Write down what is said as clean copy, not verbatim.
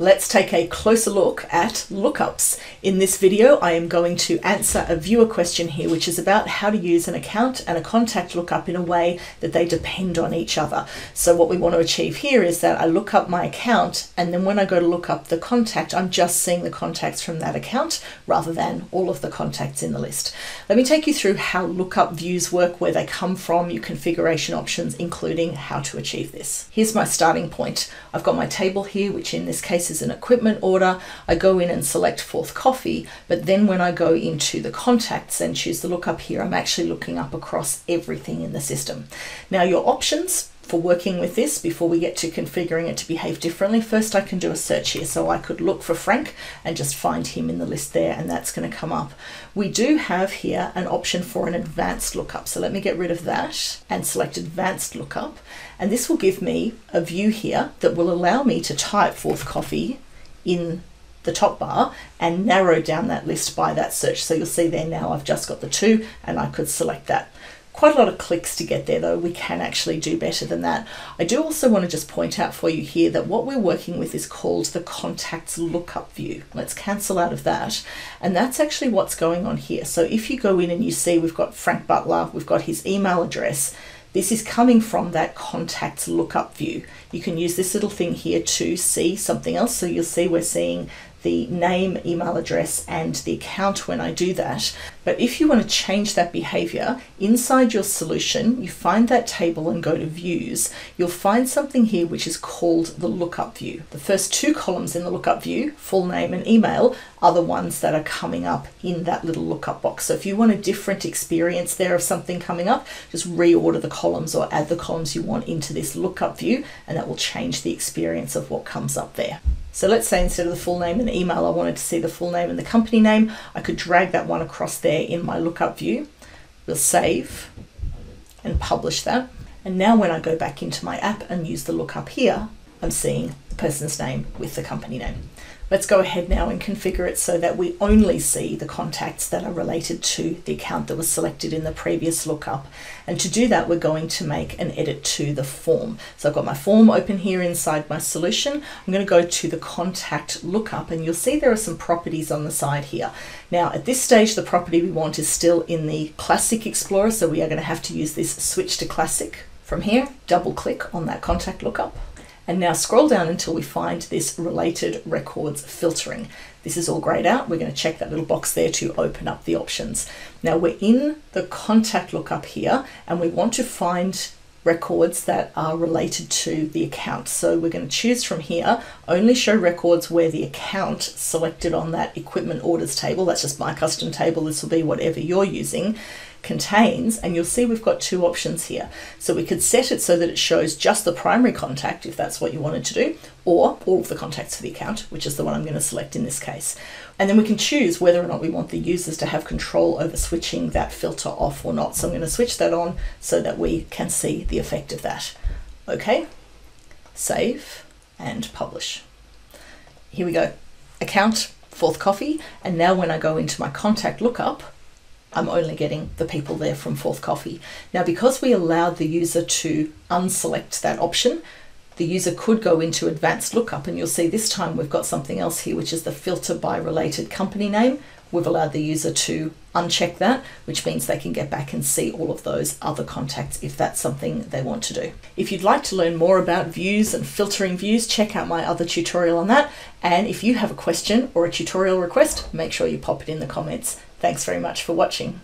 Let's take a closer look at lookups. In this video, I am going to answer a viewer question here, which is about how to use an account and a contact lookup in a way that they depend on each other. So what we want to achieve here is that I look up my account, and then when I go to look up the contact, I'm just seeing the contacts from that account rather than all of the contacts in the list. Let me take you through how lookup views work, where they come from, your configuration options, including how to achieve this. Here's my starting point. I've got my table here, which in this case is an equipment order. I go in and select Fourth Coffee, but then when I go into the contacts and choose the lookup here, I'm actually looking up across everything in the system. Now, your options for working with this, before we get to configuring it to behave differently, first I can do a search here. So I could look for Frank and just find him in the list there, and that's going to come up. We do have here an option for an advanced lookup. So let me get rid of that and select advanced lookup. And this will give me a view here that will allow me to type Fourth Coffee in the top bar and narrow down that list by that search. So you'll see there now I've just got the two, and I could select that. Quite a lot of clicks to get there, though. We can actually do better than that. I do also want to just point out for you here that what we're working with is called the contacts lookup view. Let's cancel out of that. And that's actually what's going on here. So if you go in and you see we've got Frank Butler, we've got his email address, this is coming from that contacts lookup view. You can use this little thing here to see something else. So you'll see we're seeing the name, email address, and the account when I do that. But if you want to change that behavior inside your solution, you find that table and go to views. You'll find something here which is called the lookup view. The first two columns in the lookup view, full name and email, are the ones that are coming up in that little lookup box. So if you want a different experience there of something coming up, just reorder the columns or add the columns you want into this lookup view, and that will change the experience of what comes up there. So let's say instead of the full name and email, I wanted to see the full name and the company name. I could drag that one across there in my lookup view. We'll save and publish that. And now when I go back into my app and use the lookup here, I'm seeing the person's name with the company name. Let's go ahead now and configure it so that we only see the contacts that are related to the account that was selected in the previous lookup. And to do that, we're going to make an edit to the form. So I've got my form open here inside my solution. I'm going to go to the contact lookup, and you'll see there are some properties on the side here. Now, at this stage, the property we want is still in the Classic Explorer. So we are going to have to use this switch to Classic from here. Double click on that contact lookup. And now scroll down until we find this related records filtering. This is all grayed out. We're going to check that little box there to open up the options. Now we're in the contact lookup here, and we want to find records that are related to the account. So we're going to choose from here, only show records where the account selected on that equipment orders table, that's just my custom table, this will be whatever you're using, contains, and you'll see we've got two options here. So we could set it so that it shows just the primary contact, if that's what you wanted to do, or all of the contacts for the account, which is the one I'm going to select in this case. And then we can choose whether or not we want the users to have control over switching that filter off or not. So I'm going to switch that on so that we can see the effect of that. Okay, save and publish. Here we go. Account, Fourth Coffee. And now when I go into my contact lookup, I'm only getting the people there from Fourth Coffee. Now, because we allowed the user to unselect that option, the user could go into advanced lookup, and you'll see this time we've got something else here, which is the filter by related company name. We've allowed the user to uncheck that, which means they can get back and see all of those other contacts if that's something they want to do. If you'd like to learn more about views and filtering views, check out my other tutorial on that. And if you have a question or a tutorial request, make sure you pop it in the comments. Thanks very much for watching.